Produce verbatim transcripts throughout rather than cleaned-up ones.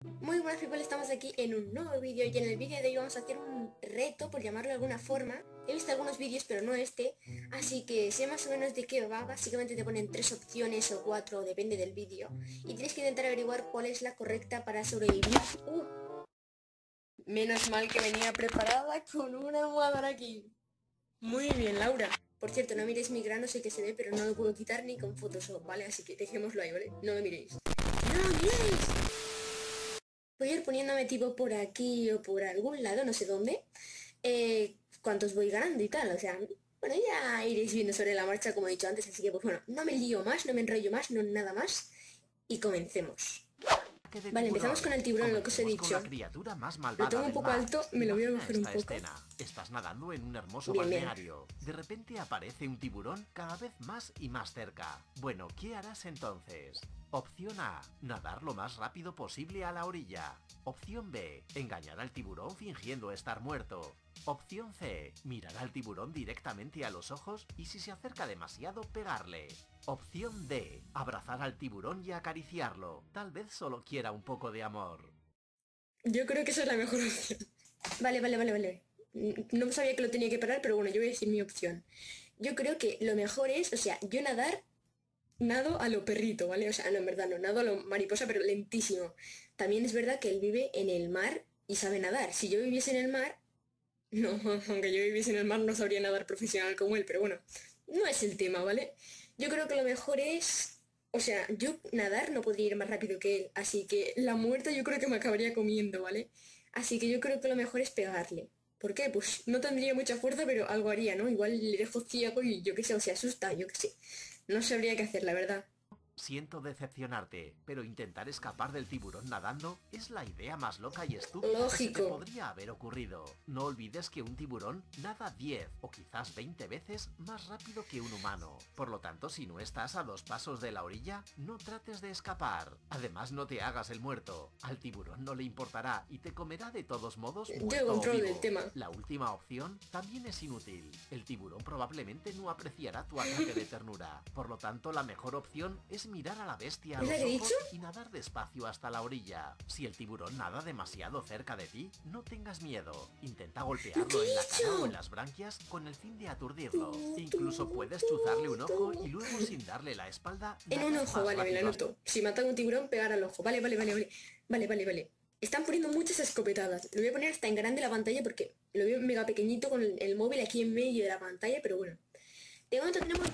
Muy buenas people, estamos aquí en un nuevo vídeo y en el vídeo de hoy vamos a hacer un reto, por llamarlo de alguna forma. He visto algunos vídeos pero no este, así que sé más o menos de qué va. Básicamente te ponen tres opciones o cuatro, depende del vídeo, y tienes que intentar averiguar cuál es la correcta para sobrevivir. Uh, menos mal que venía preparada con una almohada aquí. Muy bien, Laura. Por cierto, no miréis mi grano, sé que se ve, pero no lo puedo quitar ni con Photoshop, ¿vale? Así que dejémoslo ahí, ¿vale? No lo miréis. ¡No lo miréis! Voy a ir poniéndome tipo por aquí o por algún lado, no sé dónde, eh, cuántos voy ganando y tal, o sea, bueno, ya iréis viendo sobre la marcha como he dicho antes, así que pues bueno, no me lío más, no me enrollo más, no nada más, y comencemos. Vale, empezamos con el tiburón, lo que os he dicho. Lo tengo un poco alto, me lo voy a coger un poco. Estás nadando en un hermoso balneario. De repente aparece un tiburón cada vez más y más cerca. Bueno, ¿qué harás entonces? Opción A, nadar lo más rápido posible a la orilla. Opción B, engañar al tiburón fingiendo estar muerto. Opción C, mirar al tiburón directamente a los ojos y si se acerca demasiado, pegarle. Opción D, abrazar al tiburón y acariciarlo. Tal vez solo quiera un poco de amor. Yo creo que esa es la mejor opción. Vale, vale, vale, vale. No sabía que lo tenía que parar, pero bueno, yo voy a decir mi opción. Yo creo que lo mejor es, o sea, yo nadar... Nado a lo perrito, ¿vale? O sea, no, en verdad no, nado a lo mariposa, pero lentísimo. También es verdad que él vive en el mar y sabe nadar. Si yo viviese en el mar, no, aunque yo viviese en el mar no sabría nadar profesional como él, pero bueno, no es el tema, ¿vale? Yo creo que lo mejor es, o sea, yo nadar no podría ir más rápido que él, así que la muerta yo creo que me acabaría comiendo, ¿vale? Así que yo creo que lo mejor es pegarle. ¿Por qué? Pues no tendría mucha fuerza, pero algo haría, ¿no? Igual le dejo ciego y yo qué sé, o se asusta, yo qué sé. No sabría qué hacer, la verdad. Siento decepcionarte, pero intentar escapar del tiburón nadando es la idea más loca y estúpida Lógico. que te podría haber ocurrido. No olvides que un tiburón nada diez o quizás veinte veces más rápido que un humano. Por lo tanto, si no estás a dos pasos de la orilla, no trates de escapar. Además, no te hagas el muerto. Al tiburón no le importará y te comerá de todos modos muerto o vivo. Del tema. La última opción también es inútil. El tiburón probablemente no apreciará tu ataque de ternura. Por lo tanto, la mejor opción es mirar a la bestia a los ojos y nadar despacio hasta la orilla. Si el tiburón nada demasiado cerca de ti, no tengas miedo. Intenta golpearlo en la cara o en las branquias con el fin de aturdirlo. Incluso puedes chuzarle un ojo y luego, sin darle la espalda, en un ojo, vale, me la noto. Si mata a un tiburón, pegar al ojo. Vale, vale, vale, vale. Vale, vale, vale. Están poniendo muchas escopetadas. Lo voy a poner hasta en grande la pantalla porque lo veo mega pequeñito con el, el móvil aquí en medio de la pantalla, pero bueno. De momento tenemos...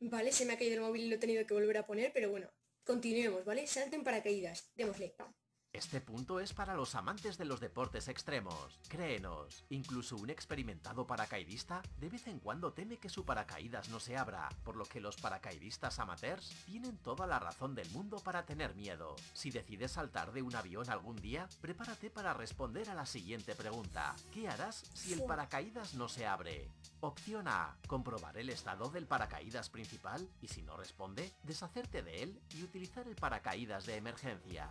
Vale, se me ha caído el móvil y lo he tenido que volver a poner, pero bueno, continuemos, ¿vale? Salten paracaídas, démosle, pam. Este punto es para los amantes de los deportes extremos. Créenos, incluso un experimentado paracaidista de vez en cuando teme que su paracaídas no se abra, por lo que los paracaidistas amateurs tienen toda la razón del mundo para tener miedo. Si decides saltar de un avión algún día, prepárate para responder a la siguiente pregunta. ¿Qué harás si el paracaídas no se abre? Opción A, comprobar el estado del paracaídas principal y si no responde, deshacerte de él y utilizar el paracaídas de emergencia.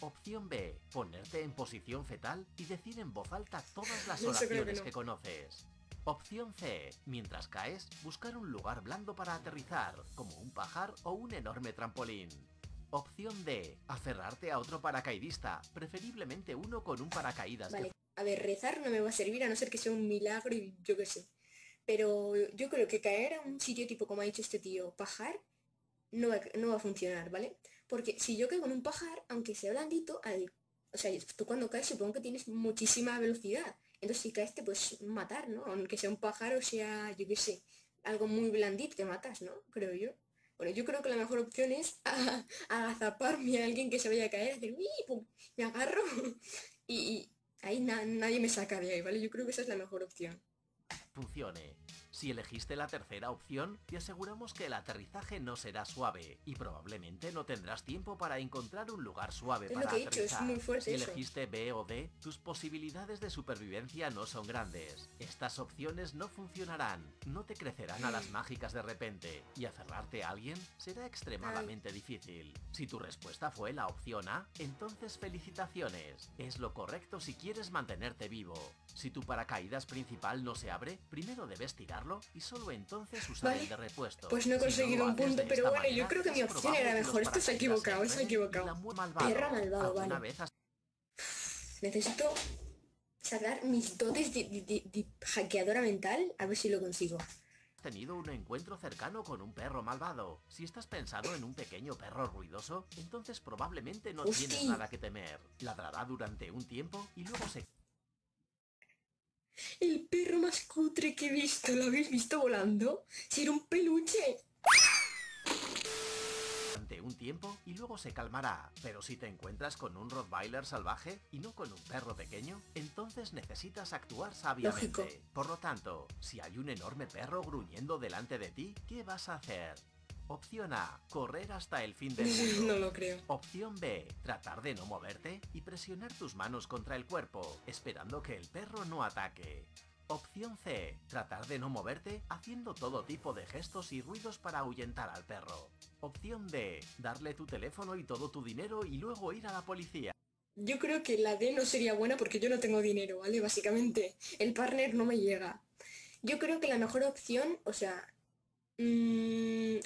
Opción B, ponerte en posición fetal y decir en voz alta todas las oraciones que conoces. Opción C, mientras caes, buscar un lugar blando para aterrizar, como un pajar o un enorme trampolín. Opción D, aferrarte a otro paracaidista, preferiblemente uno con un paracaídas. Vale, a ver, rezar no me va a servir a no ser que sea un milagro y yo qué sé. Pero yo creo que caer a un sitio tipo, como ha dicho este tío, pajar, no va, no va a funcionar, ¿vale? Porque si yo caigo en un pajar, aunque sea blandito, al, o sea, tú cuando caes supongo que tienes muchísima velocidad. Entonces si caes te puedes matar, ¿no? Aunque sea un pájaro, sea, yo qué sé, algo muy blandito, te matas, ¿no? Creo yo. Bueno, yo creo que la mejor opción es agazaparme a, a alguien que se vaya a caer, hacer, uy, pum, me agarro y, y ahí na, nadie me saca de ahí, ¿vale? Yo creo que esa es la mejor opción. Funcione. Si elegiste la tercera opción, te aseguramos que el aterrizaje no será suave y probablemente no tendrás tiempo para encontrar un lugar suave para aterrizar. Si elegiste B o D, tus posibilidades de supervivencia no son grandes. Estas opciones no funcionarán, no te crecerán a las mágicas de repente y aferrarte a alguien será extremadamente difícil. Si tu respuesta fue la opción A, entonces felicitaciones. Es lo correcto si quieres mantenerte vivo. Si tu paracaídas principal no se abre, primero debes tirarlo y solo entonces usar ¿Vale? el de repuesto. Pues no he conseguido si no un punto, pero bueno, manera, yo creo que mi opción era mejor. Esto se ha equivocado, se ha equivocado. Malvado. Perra malvado, vale. Vez has... Necesito sacar mis dotes de, de, de, de hackeadora mental, a ver si lo consigo. Tenido un encuentro cercano con un perro malvado. Si estás pensado en un pequeño perro ruidoso, entonces probablemente no Hostia. tienes nada que temer. Ladrará durante un tiempo y luego se... El perro más cutre que he visto, ¿lo habéis visto volando? ¡Si era un peluche! Durante un tiempo y luego se calmará. Pero si te encuentras con un Rottweiler salvaje y no con un perro pequeño, entonces necesitas actuar sabiamente. Lógico. Por lo tanto, si hay un enorme perro gruñendo delante de ti, ¿qué vas a hacer? Opción A, correr hasta el fin del mundo. No lo creo. Opción B, tratar de no moverte y presionar tus manos contra el cuerpo, esperando que el perro no ataque. Opción C, tratar de no moverte haciendo todo tipo de gestos y ruidos para ahuyentar al perro. Opción D, darle tu teléfono y todo tu dinero y luego ir a la policía. Yo creo que la D no sería buena porque yo no tengo dinero, ¿vale? Básicamente, el partner no me llega. Yo creo que la mejor opción, o sea... Mmm,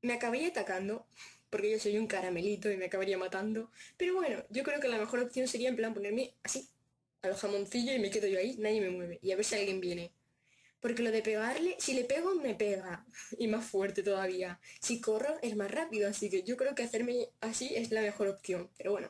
me acabaría atacando, porque yo soy un caramelito y me acabaría matando. Pero bueno, yo creo que la mejor opción sería en plan ponerme así, a los jamoncillos y me quedo yo ahí, nadie me mueve. Y a ver si alguien viene. Porque lo de pegarle, si le pego, me pega. Y más fuerte todavía. Si corro, es más rápido. Así que yo creo que hacerme así es la mejor opción. Pero bueno,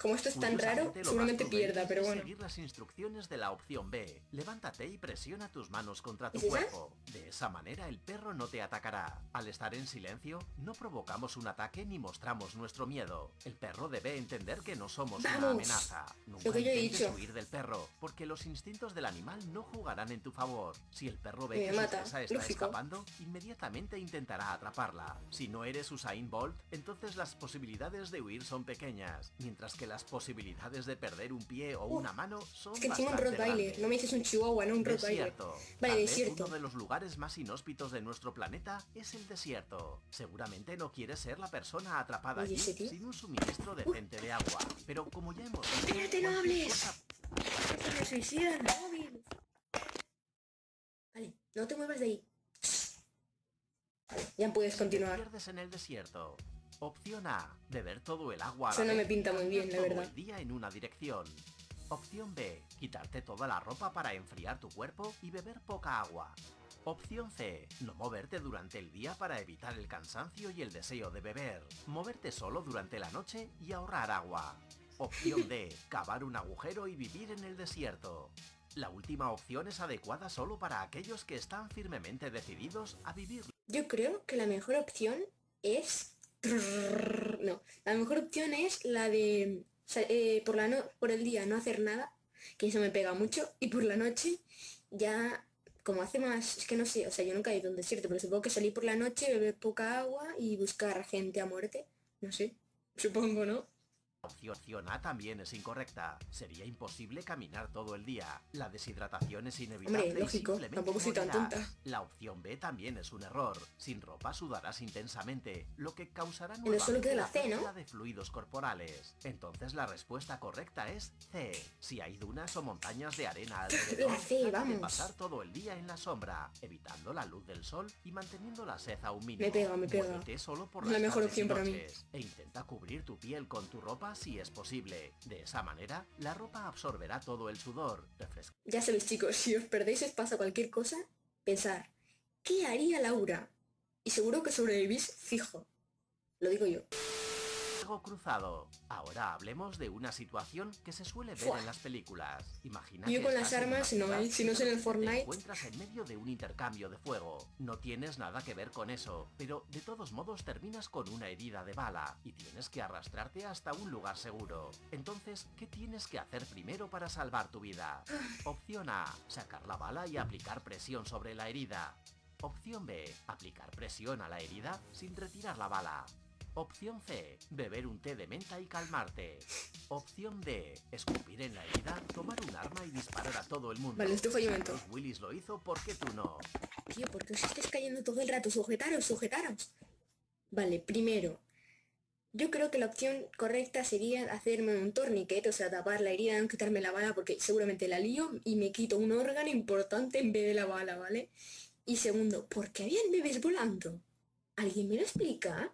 como esto es tan raro, seguramente pierda, pero bueno. Seguir las instrucciones de la opción B. Levántate y presiona tus manos contra tu cuerpo. De esa manera el perro no te atacará. Al estar en silencio, no provocamos un ataque ni mostramos nuestro miedo. El perro debe entender que no somos una amenaza. Nunca intentes huir del perro, porque los instintos del animal no jugarán en tu favor. Si el perro ve que su presa está escapando, inmediatamente intentará atraparla. Si no eres Usain Bolt, entonces las posibilidades de huir son pequeñas, mientras que las posibilidades de perder un pie o una mano son bastante grandes. Es que encima un Rottweiler, no me dices un Chihuahua, no un Rottweiler. Vale, desierto. Uno de los lugares más inhóspitos de nuestro planeta es el desierto. Seguramente no quieres ser la persona atrapada allí sin un suministro decente de agua. Pero como ya hemos visto... ¡Espérate, no hables! ¡Esto me suicida el móvil! Vale, no te muevas de ahí. Vale, ya puedes continuar. Si te pierdes en el desierto. Opción A, beber todo el agua. Eso no me pinta muy bien, la verdad. El día en una dirección. Opción B, quitarte toda la ropa para enfriar tu cuerpo y beber poca agua. Opción C, no moverte durante el día para evitar el cansancio y el deseo de beber. Moverte solo durante la noche y ahorrar agua. Opción D, cavar un agujero y vivir en el desierto. La última opción es adecuada solo para aquellos que están firmemente decididos a vivir. Yo creo que la mejor opción es... No, la mejor opción es la de... O sea, eh, por, la no... por el día no hacer nada, que eso me pega mucho, y por la noche ya... Como hace más... Es que no sé, o sea, yo nunca he ido a un desierto, pero supongo que salir por la noche, beber poca agua y buscar gente a muerte. No sé, supongo, ¿no? Opción A también es incorrecta. Sería imposible caminar todo el día. La deshidratación es inevitable. Hombre, lógico, y simplemente tampoco soy tan tonta. La opción B también es un error. Sin ropa sudarás intensamente, lo que causará nuevamente la pérdida de fluidos corporales. Entonces la respuesta correcta es C. Si hay dunas o montañas de arena alrededor, la C, vamos. De pasar todo el día en la sombra, evitando la luz del sol y manteniendo la sed a un mínimo. Me pega, me pega. Solo por la mejor opción para mí. E intenta cubrir tu piel con tu ropa si es posible. De esa manera, la ropa absorberá todo el sudor. Refresca. Ya sabéis, chicos, si os perdéis os pasa cualquier cosa, pensar, ¿qué haría Laura? Y seguro que sobrevivís fijo. Lo digo yo. Cruzado. Ahora hablemos de una situación que se suele ver Fua. en las películas. Imagina Yo que con las armas no, ¿eh? Si no es en el Fortnite. Te encuentras en medio de un intercambio de fuego. No tienes nada que ver con eso, pero de todos modos terminas con una herida de bala y tienes que arrastrarte hasta un lugar seguro. Entonces, ¿qué tienes que hacer primero para salvar tu vida? Opción A, sacar la bala y aplicar presión sobre la herida. Opción B, aplicar presión a la herida sin retirar la bala. Opción C, beber un té de menta y calmarte. Opción D, escupir en la herida, tomar un arma y disparar a todo el mundo. Vale, esto fue invento. Willis lo hizo, ¿por qué tú no? Tío, ¿por qué os estáis cayendo todo el rato? Sujetaros, sujetaros. Vale, primero, Yo creo que la opción correcta sería hacerme un torniquete, o sea, tapar la herida, no quitarme la bala porque seguramente la lío y me quito un órgano importante en vez de la bala, ¿vale? Y segundo, ¿por qué habían bebés volando? ¿Alguien me lo explica?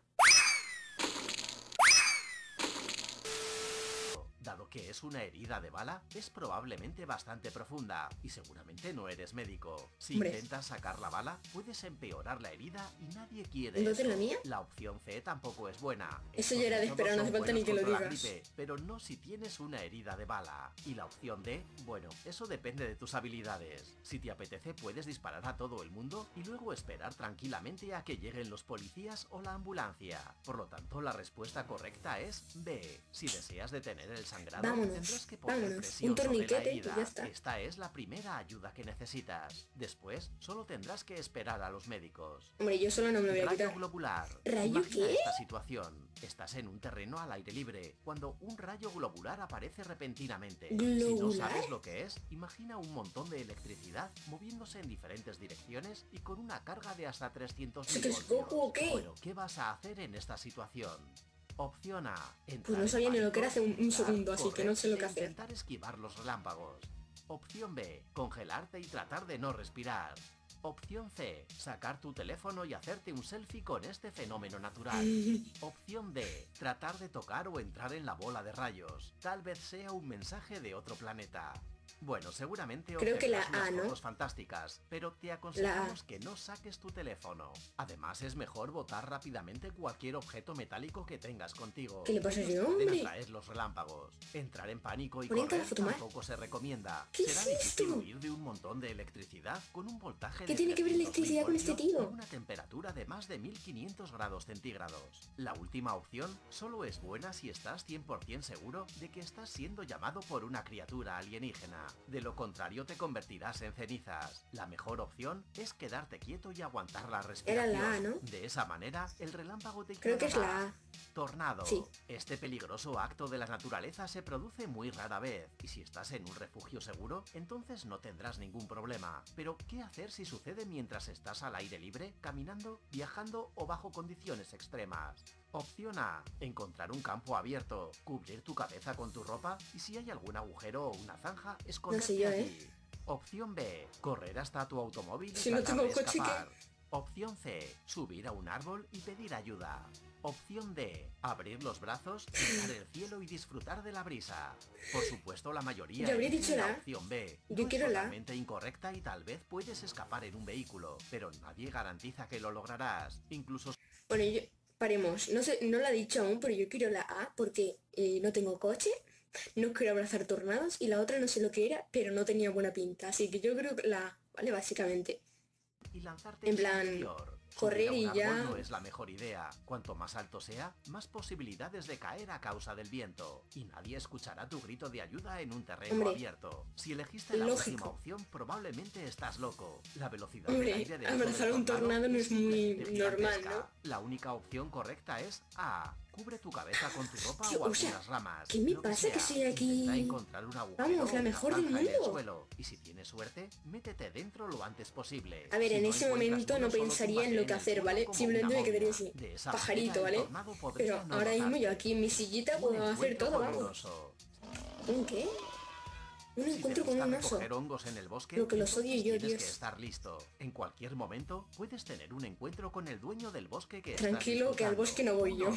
Dado que es una herida de bala, es probablemente bastante profunda y seguramente no eres médico. Si Hombre. intentas sacar la bala, puedes empeorar la herida y nadie quiere ¿Entonces eso. la mía? La opción C tampoco es buena. Eso ya era de esperar, no hace falta ni que lo digas. Gripe, pero no si tienes una herida de bala. Y la opción D, bueno, eso depende de tus habilidades. Si te apetece puedes disparar a todo el mundo y luego esperar tranquilamente a que lleguen los policías o la ambulancia. Por lo tanto, la respuesta correcta es B. Si deseas detener el sangrado, vámonos, que vámonos, un torniquete y ya está. Esta es la primera ayuda que necesitas. Después, solo tendrás que esperar a los médicos. Hombre, yo solo no me lo voy a quitar. Rayo globular. ¿Rayo qué? Esta situación. Estás en un terreno al aire libre, cuando un rayo globular aparece repentinamente. ¿Globular? Si no sabes lo que es, imagina un montón de electricidad moviéndose en diferentes direcciones y con una carga de hasta trescientos mil voltios. ¿Goku o qué? Bueno, ¿qué vas a hacer en esta situación? Opción A. Pues no sabía ni lo que era hace un, un segundo, así que no sé lo que hacer. Intentar esquivar los relámpagos. Opción B. Congelarte y tratar de no respirar. Opción C. Sacar tu teléfono y hacerte un selfie con este fenómeno natural. Opción D. Tratar de tocar o entrar en la bola de rayos. Tal vez sea un mensaje de otro planeta. Bueno, seguramente creo que la A, ¿no? Fotos fantásticas, pero te aconsejamos que no saques tu teléfono. Además, es mejor botar rápidamente cualquier objeto metálico que tengas contigo. ¿Qué le pasa a ese hombre? Atraer los relámpagos. Entrar en pánico y correr tampoco se recomienda. ¿Qué es esto? Será difícil huir de un montón de electricidad con un voltaje de... ¿Qué tiene que ver electricidad con este tío? Una temperatura de más de mil quinientos grados centígrados. La última opción solo es buena si estás cien por cien seguro de que estás siendo llamado por una criatura alienígena. De lo contrario te convertirás en cenizas. La mejor opción es quedarte quieto y aguantar la respiración. Era la A, ¿no? De esa manera, el relámpago te... Creo que es la A. Tornado. Sí. Este peligroso acto de la naturaleza se produce muy rara vez, y si estás en un refugio seguro, entonces no tendrás ningún problema. Pero, ¿qué hacer si sucede mientras estás al aire libre, caminando, viajando o bajo condiciones extremas? Opción A. Encontrar un campo abierto, cubrir tu cabeza con tu ropa y si hay algún agujero o una zanja, esconderte no sé yo, allí. ¿Eh? Opción B. Correr hasta tu automóvil y si tratar no tengo de coche escapar. Que... Opción C. Subir a un árbol y pedir ayuda. Opción D. Abrir los brazos, mirar el cielo y disfrutar de la brisa. Por supuesto, la mayoría... Yo habría dicho la opción B. Yo quiero la... totalmente incorrecta y tal vez puedes escapar en un vehículo, pero nadie garantiza que lo lograrás. Incluso... Bueno, yo... paremos. No sé, no lo ha dicho aún, pero yo quiero la A porque eh, no tengo coche, no quiero abrazar tornados y la otra no sé lo que era, pero no tenía buena pinta. Así que yo creo que la A, ¿vale? Básicamente. Y lanzarte en plan interior. Correr y ya no es la mejor idea. Cuanto más alto sea, más posibilidades de caer a causa del viento. Y nadie escuchará tu grito de ayuda en un terreno Hombre. abierto. Si elegiste la Lógico. última opción, probablemente estás loco. La velocidad Hombre, del aire de abrazar un tornado no es muy normal, ¿no? La única opción correcta es A. Cubre tu cabeza con tu ropa Tío, o algunas o sea, ramas. ¿Qué me pasa que, que soy aquí? Encontrar un agujero, Vamos, la mejor del mundo. Y si tienes suerte, métete dentro lo antes posible. A ver, si en no ese momento no pensaría en lo que hacer, ¿vale? Simplemente me quedaría así, pajarito, ¿vale? Pero ahora mismo yo aquí en mi sillita puedo hacer todo, vamos. ¿Un qué? Un encuentro con un oso. Hongos en el bosque, lo que los odio yo, Dios. Tienes que estar listo. En cualquier momento puedes tener un encuentro con el dueño del bosque que... Tranquilo, que al bosque no voy yo.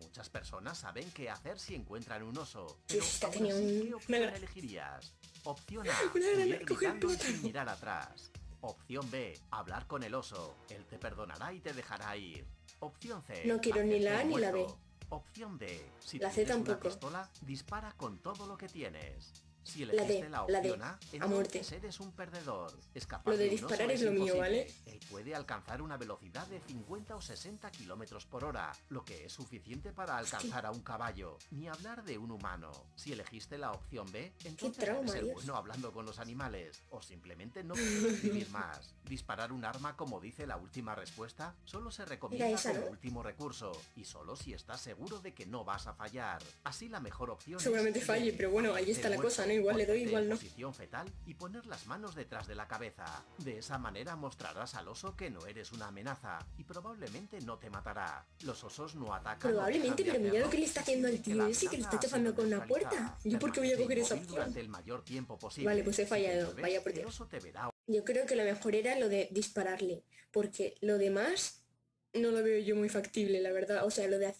Muchas personas saben qué hacer si encuentran un oso. Pero ¿qué opción elegirías? Opción A. Sin mirar atrás. Opción B. Hablar con el oso. Él te perdonará y te dejará ir. Opción C. No quiero ni la A ni la B. Opción D. Si tienes una pistola, dispara con todo lo que tienes. Si elegiste la, la opción A, entonces eres un perdedor. Escapar lo de disparar es lo mío, ¿vale? Él puede alcanzar una velocidad de cincuenta o sesenta kilómetros por hora, lo que es suficiente para alcanzar a un caballo, ni hablar de un humano. Si elegiste la opción B, entonces eres el bueno hablando con los animales, o simplemente no puedes vivir más. Disparar un arma, como dice la última respuesta, solo se recomienda como último recurso, y solo si estás seguro de que no vas a fallar. Así la mejor opción es... Seguramente falle, pero bueno, ahí está la cosa, ¿no? igual le doy, igual no. En posición fetal y poner las manos detrás de la cabeza. De esa manera mostrarás al oso que no eres una amenaza y probablemente no te matará. Los osos no atacan. Probablemente, pero mira lo que le está haciendo al tío ese que le está chafando con una puerta. ¿Yo por qué voy a coger esa opción? Vale, pues he fallado. Vaya por Dios. Yo creo que lo mejor era lo de dispararle, porque lo demás no lo veo yo muy factible, la verdad. O sea, lo de,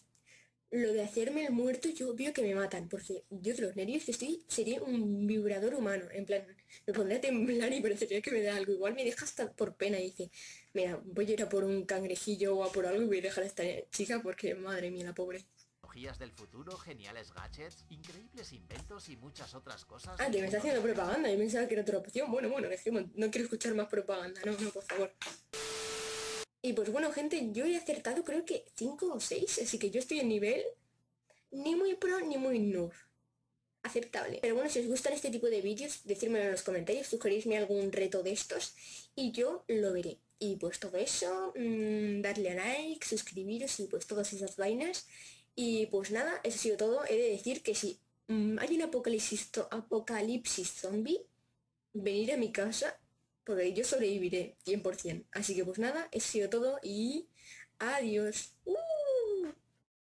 lo de hacerme el muerto, yo veo que me matan, porque yo de los nervios que estoy sería un vibrador humano. En plan, me pondré a temblar y parecería que me da algo. Igual me deja hasta por pena y dice, mira, voy a ir a por un cangrejillo o a por algo y voy a dejar a esta chica porque, madre mía, la pobre. Tecnologías del futuro, geniales gadgets, increíbles inventos y muchas otras cosas. Ah, que me está haciendo propaganda, yo pensaba que era otra opción. Bueno, bueno, dejemos, no quiero escuchar más propaganda, no, no, por favor. Y pues bueno, gente, yo he acertado creo que cinco o seis, así que yo estoy en nivel ni muy pro ni muy noob. Aceptable. Pero bueno, si os gustan este tipo de vídeos, decídmelo en los comentarios, sugerirme algún reto de estos y yo lo veré. Y pues todo eso, mmm, darle a like, suscribiros y pues todas esas vainas. Y pues nada, eso ha sido todo. He de decir que si mmm, hay un apocalipsis, apocalipsis zombie, venid a mi casa, porque yo sobreviviré cien por cien. Así que pues nada, eso ha sido todo y adiós. ¡Uh!